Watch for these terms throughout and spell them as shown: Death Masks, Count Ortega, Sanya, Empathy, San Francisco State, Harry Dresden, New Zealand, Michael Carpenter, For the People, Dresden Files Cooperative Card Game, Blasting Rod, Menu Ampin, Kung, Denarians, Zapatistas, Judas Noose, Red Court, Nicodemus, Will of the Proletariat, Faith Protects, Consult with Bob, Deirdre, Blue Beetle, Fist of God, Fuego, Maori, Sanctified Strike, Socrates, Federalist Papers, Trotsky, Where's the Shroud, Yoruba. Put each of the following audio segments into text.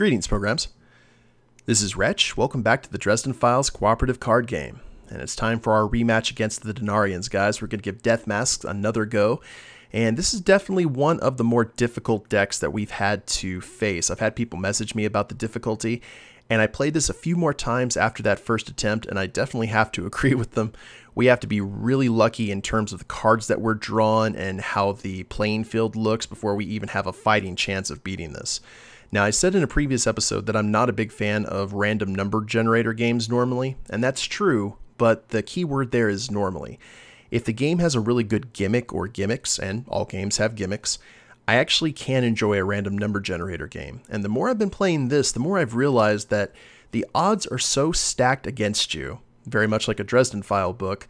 Greetings, programs. This is Wretch. Welcome back to the Dresden Files Cooperative Card Game. And it's time for our rematch against the Denarians, guys. We're going to give Death Masks another go. And this is definitely one of the more difficult decks that we've had to face. I've had people message me about the difficulty, and I played this a few more times after that first attempt, and I definitely have to agree with them. We have to be really lucky in terms of the cards that we're drawn and how the playing field looks before we even have a fighting chance of beating this. Now, I said in a previous episode that I'm not a big fan of random number generator games normally, and that's true, but the key word there is normally. If the game has a really good gimmick or gimmicks, and all games have gimmicks, I actually can enjoy a random number generator game. And the more I've been playing this, the more I've realized that the odds are so stacked against you, very much like a Dresden File book,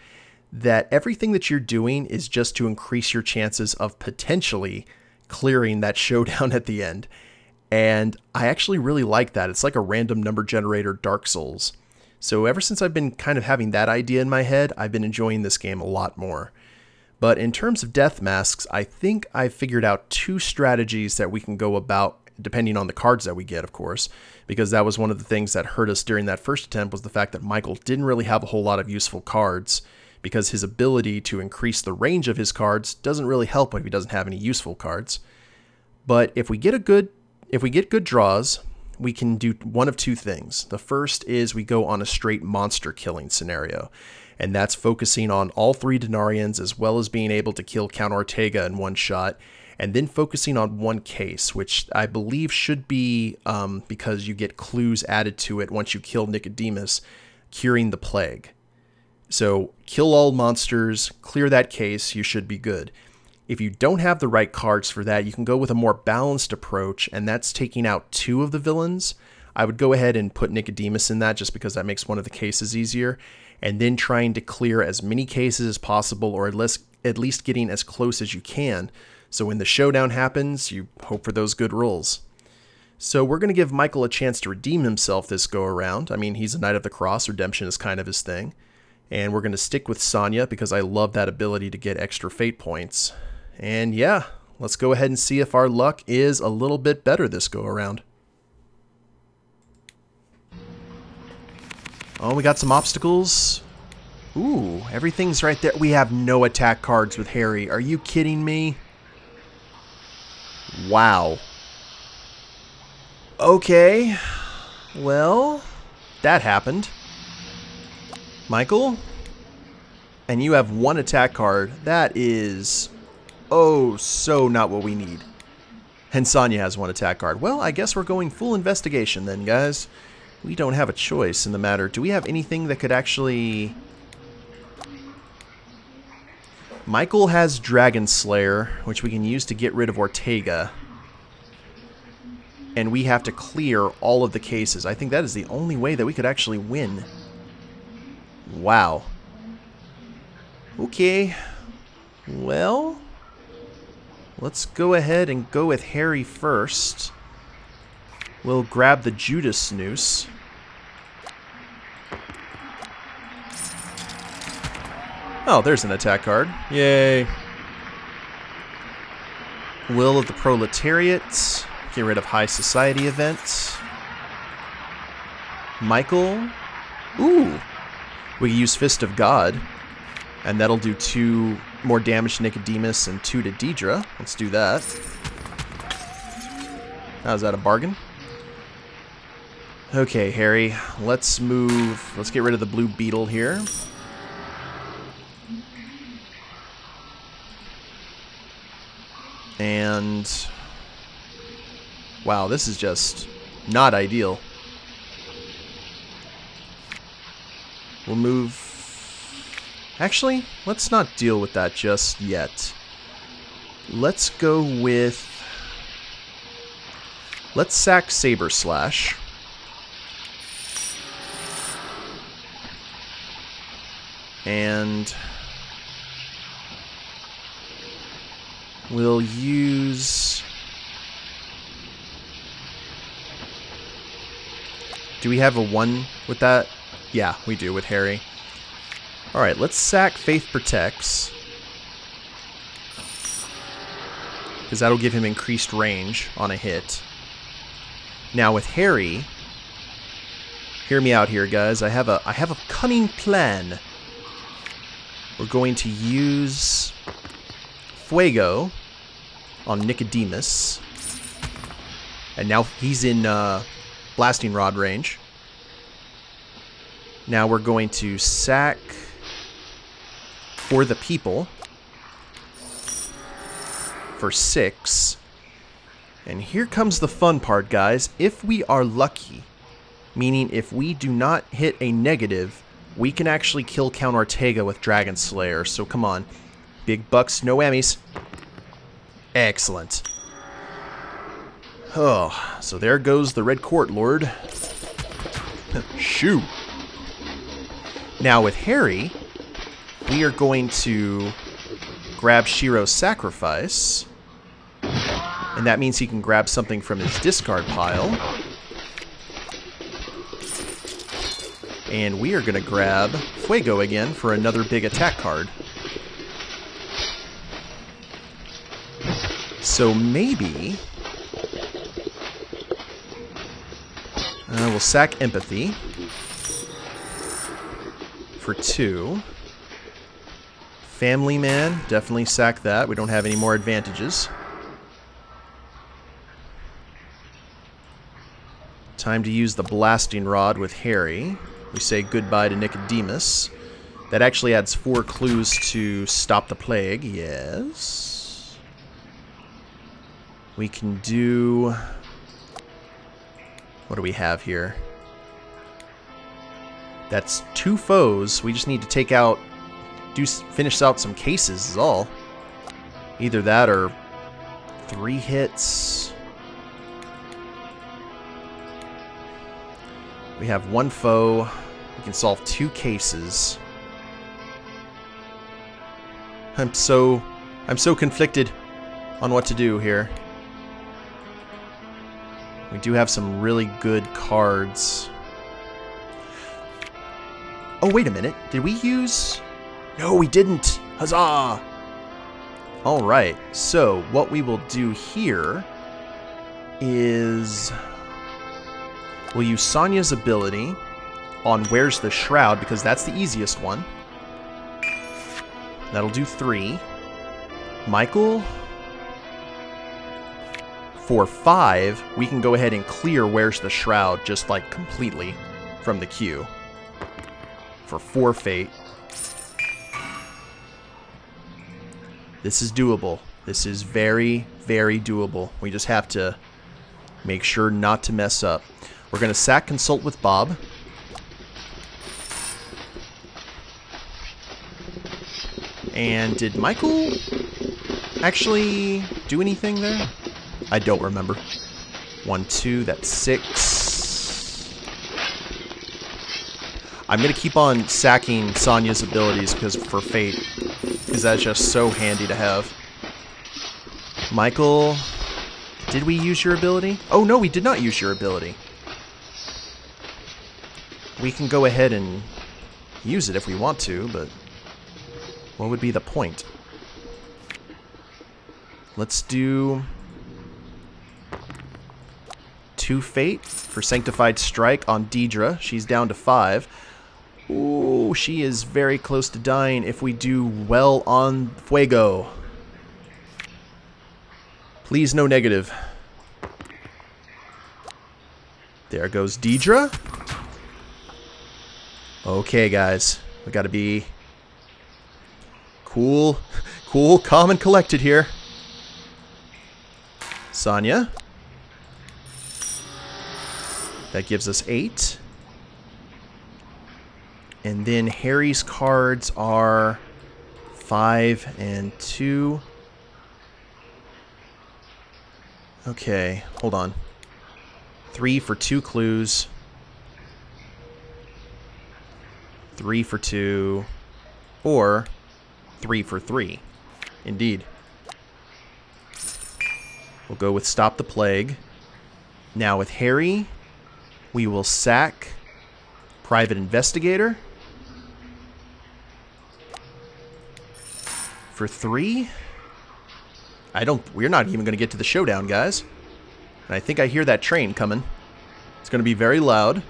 that everything that you're doing is just to increase your chances of potentially clearing that showdown at the end. And I actually really like that. It's like a random number generator Dark Souls. So ever since I've been kind of having that idea in my head, I've been enjoying this game a lot more. But in terms of Death Masks, I think I've figured out two strategies that we can go about, depending on the cards that we get, of course, because that was one of the things that hurt us during that first attempt was the fact that Michael didn't really have a whole lot of useful cards because his ability to increase the range of his cards doesn't really help if he doesn't have any useful cards. But if we get good draws, we can do one of two things. The first is we go on a straight monster killing scenario, and that's focusing on all three Denarians as well as being able to kill Count Ortega in one shot, and then focusing on one case, which I believe should be, because you get clues added to it once you kill Nicodemus, curing the plague. So kill all monsters, clear that case, you should be good. If you don't have the right cards for that, you can go with a more balanced approach, and that's taking out two of the villains. I would go ahead and put Nicodemus in that just because that makes one of the cases easier, and then trying to clear as many cases as possible, or at least getting as close as you can. So when the showdown happens, you hope for those good rolls. So we're going to give Michael a chance to redeem himself this go around. I mean, he's a Knight of the Cross. Redemption is kind of his thing. And we're going to stick with Sanya because I love that ability to get extra fate points. And yeah, let's go ahead and see if our luck is a little bit better this go around. Oh, we got some obstacles. Ooh, everything's right there. We have no attack cards with Harry. Are you kidding me? Wow. Okay. Well, that happened. Michael? And you have one attack card. That is... oh, so not what we need. And Sanya has one attack card. Well, I guess we're going full investigation then, guys. We don't have a choice in the matter. Do we have anything that could actually... Michael has Dragonslayer, which we can use to get rid of Ortega. And we have to clear all of the cases. I think that is the only way that we could actually win. Wow. Okay. Well... let's go ahead and go with Harry first. We'll grab the Judas Noose. Oh, there's an attack card. Yay. Will of the Proletariat. Get rid of High Society events. Michael. Ooh. We use Fist of God. And that'll do two... more damage to Nicodemus and two to Deirdre. Let's do that. How's that a bargain? Okay, Harry. Let's move. Let's get rid of the Blue Beetle here. And... wow, this is just not ideal. We'll move... actually, let's not deal with that just yet. Let's go with... let's sack Saber Slash. And... we'll use... do we have a one with that? Yeah, we do with Harry. Alright, let's sack Faith Protects, because that'll give him increased range on a hit. Now with Harry, hear me out here, guys. I have a cunning plan. We're going to use Fuego on Nicodemus, and now he's in Blasting Rod range. Now we're going to sack For the People for 6. And here comes the fun part, guys. If we are lucky, meaning if we do not hit a negative, we can actually kill Count Ortega with Dragonslayer. So come on. Big bucks, no whammies. Excellent. Oh, so there goes the Red Court, Lord. Shoo. Now with Harry, we are going to grab Shiro's Sacrifice. And that means he can grab something from his discard pile. And we are going to grab Fuego again for another big attack card. So maybe... we'll sack Empathy for 2. Family Man, definitely sack that. We don't have any more advantages. Time to use the Blasting Rod with Harry. We say goodbye to Nicodemus. That actually adds 4 clues to stop the plague. Yes. We can do... What do we have here? That's 2 foes. We just need to take out... finish out some cases is all. Either that or 3 hits. We have 1 foe. We can solve 2 cases. I'm so conflicted on what to do here. We do have some really good cards. Oh, wait a minute. Did we use... No, we didn't. Huzzah! All right. So what we will do here is... We'll use Sanya's ability on Where's the Shroud, because that's the easiest one. That'll do 3. Michael, for 5, we can go ahead and clear Where's the Shroud just, like, completely from the queue. For 4 fate. This is doable. This is very, very doable. We just have to make sure not to mess up. We're going to sack Consult with Bob. And did Michael actually do anything there? I don't remember. 1, 2, that's 6. I'm going to keep on sacking Sanya's abilities because for fate, because that's just so handy to have. Michael, did we use your ability? Oh no, we did not use your ability. We can go ahead and use it if we want to, but what would be the point? Let's do 2 fate for Sanctified Strike on Deirdre. She's down to 5. Ooh, she is very close to dying if we do well on Fuego. Please, no negative. There goes Deirdre. Okay, guys, we gotta be cool, calm, and collected here. Sanya. That gives us 8. And then Harry's cards are 5 and 2. Okay, hold on. 3 for 2 clues. 3 for 2, or 3 for 3. Indeed. We'll go with Stop the Plague. Now with Harry, we will sack Private Investigator for 3. We're not even going to get to the showdown, guys. And I think I hear that train coming. It's going to be very loud.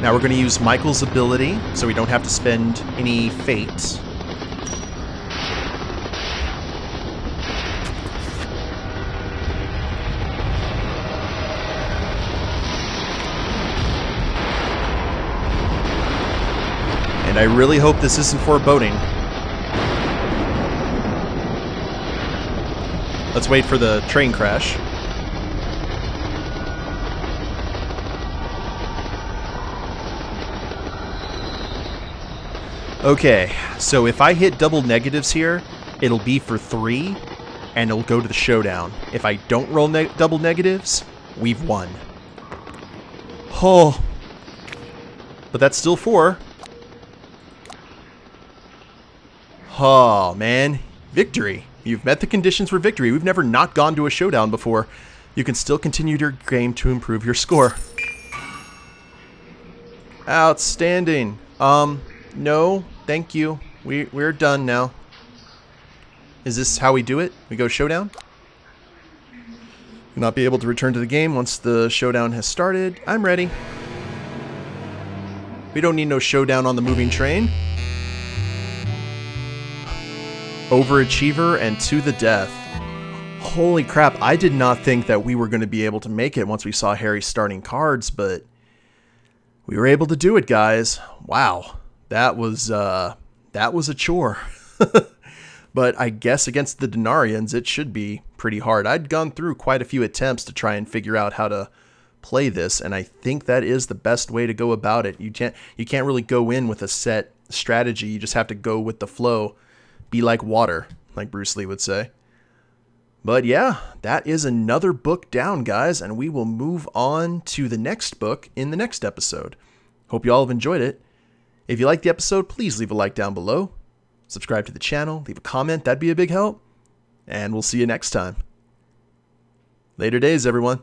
Now we're going to use Michael's ability, so we don't have to spend any fate. And I really hope this isn't foreboding. Let's wait for the train crash. Okay, so if I hit double negatives here, it'll be for 3, and it'll go to the showdown. If I don't roll double negatives, we've won. Oh, but that's still 4. Oh, man. Victory. You've met the conditions for victory. We've never not gone to a showdown before. You can still continue your game to improve your score. Outstanding. No, thank you. We're done now. Is this how we do it? We go showdown? You'll not be able to return to the game once the showdown has started. I'm ready. We don't need no showdown on the moving train. Overachiever and to the death. Holy crap, I did not think that we were going to be able to make it once we saw Harry's starting cards, but we were able to do it, guys. Wow, that was a chore. But I guess against the Denarians, it should be pretty hard. I'd gone through quite a few attempts to try and figure out how to play this, and I think that is the best way to go about it. You can't really go in with a set strategy. You just have to go with the flow. Be like water, like Bruce Lee would say. But yeah, that is another book down, guys, and we will move on to the next book in the next episode. Hope you all have enjoyed it. If you liked the episode, please leave a like down below. Subscribe to the channel, leave a comment, that'd be a big help. And we'll see you next time. Later days, everyone.